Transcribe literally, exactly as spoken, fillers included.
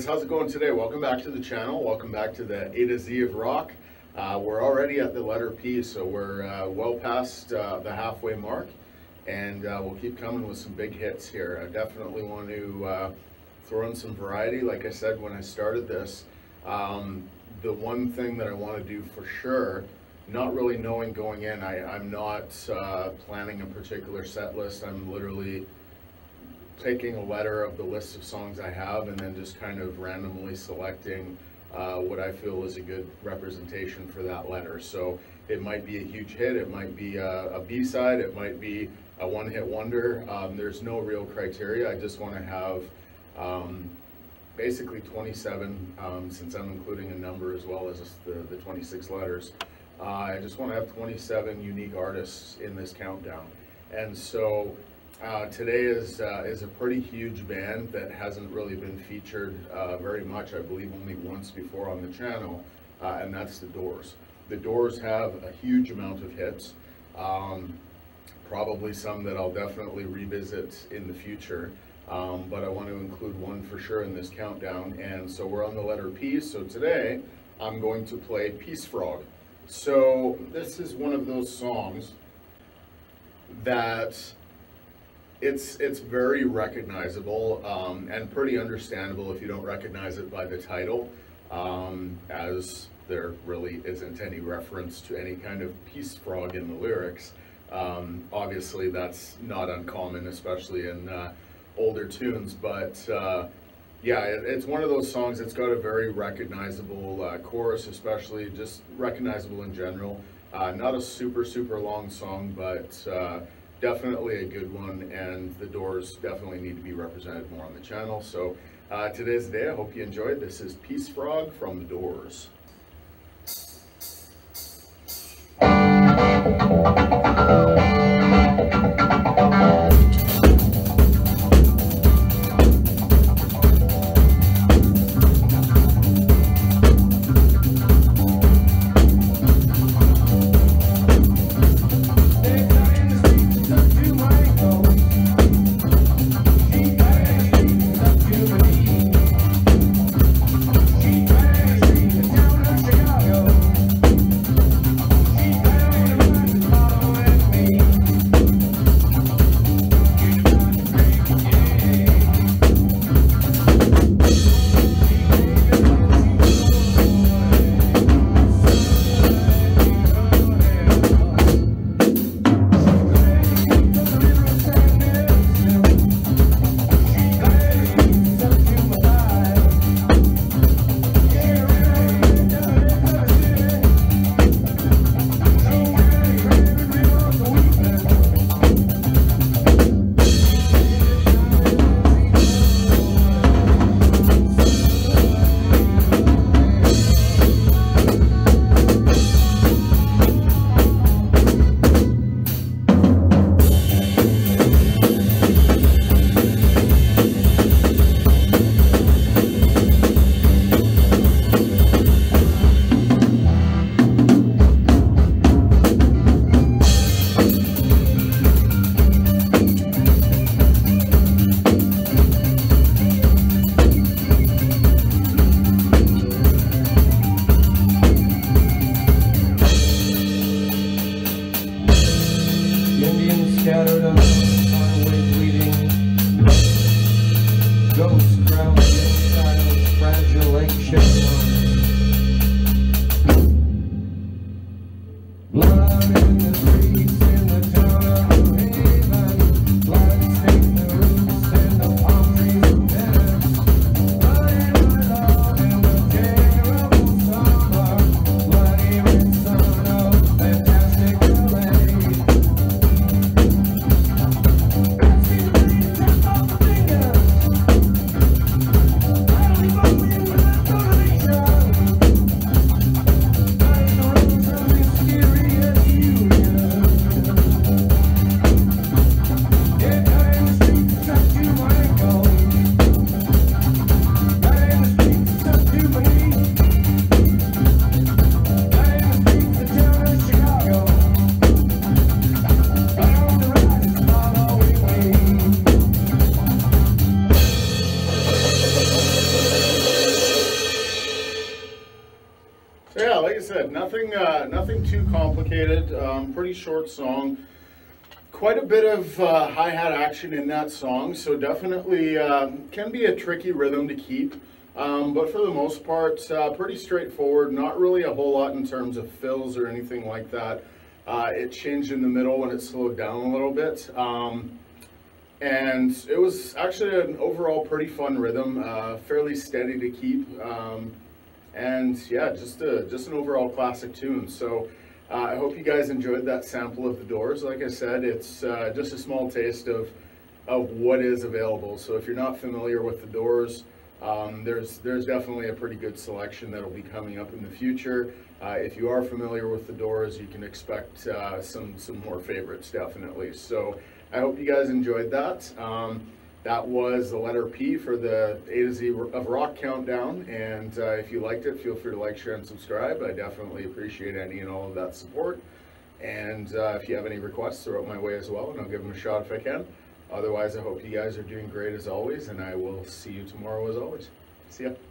guys, how's it going today? Welcome back to the channel. Welcome back to the A to Z of Rock. Uh, we're already at the letter P, so we're uh, well past uh, the halfway mark, and uh, we'll keep coming with some big hits here. I definitely want to uh, throw in some variety. Like I said when I started this, um, the one thing that I want to do for sure, not really knowing going in, I, I'm not uh, planning a particular set list. I'm literally taking a letter of the list of songs I have and then just kind of randomly selecting uh, what I feel is a good representation for that letter. So it might be a huge hit, it might be a, a B-side, it might be a one-hit wonder. Um, there's no real criteria. I just want to have um, basically twenty-seven, um, since I'm including a number as well as the, the twenty-six letters. Uh, I just want to have twenty-seven unique artists in this countdown. And so Uh, today is uh, is a pretty huge band that hasn't really been featured uh, very much. I believe only once before on the channel, uh, and that's The Doors. The Doors have a huge amount of hits, um, probably some that I'll definitely revisit in the future, um, but I want to include one for sure in this countdown. And so we're on the letter P, so today I'm going to play Peace Frog. So this is one of those songs that It's it's very recognizable um, and pretty understandable if you don't recognize it by the title, um, as there really isn't any reference to any kind of peace frog in the lyrics. Um, obviously, that's not uncommon, especially in uh, older tunes. But uh, yeah, it, it's one of those songs that's got a very recognizable uh, chorus, especially just recognizable in general. Uh, not a super super long song, but Uh, definitely a good one, and The Doors definitely need to be represented more on the channel. So uh, today's the day. I hope you enjoyed. This is Peace Frog from The Doors. Now nothing, uh, nothing too complicated. Um, pretty short song. Quite a bit of uh, hi-hat action in that song, so definitely uh, can be a tricky rhythm to keep. Um, but for the most part, uh, pretty straightforward. Not really a whole lot in terms of fills or anything like that. Uh, it changed in the middle when it slowed down a little bit. Um, and it was actually an overall pretty fun rhythm, uh, fairly steady to keep. Um, and yeah, just, a, just an overall classic tune. So uh, I hope you guys enjoyed that sample of The Doors. Like I said, it's uh, just a small taste of, of what is available. So if you're not familiar with The Doors, Um, there's there's definitely a pretty good selection that'll be coming up in the future. Uh, if you are familiar with The Doors, you can expect uh, some some more favorites, definitely. So I hope you guys enjoyed that. Um, that was the letter P for the A to Z of Rock countdown. And uh, if you liked it, feel free to like, share, and subscribe. I definitely appreciate any and all of that support. And uh, if you have any requests, throw it my way as well, and I'll give them a shot if I can. Otherwise, I hope you guys are doing great as always, and I will see you tomorrow as always. See ya.